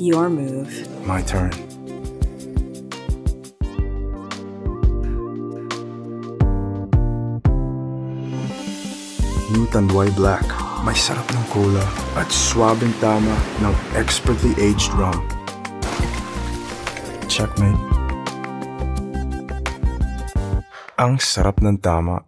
your move. My turn. New Tanduay Black. May sarap ng cola at swabing tama ng expertly aged rum. Checkmate. Ang sarap ng tama.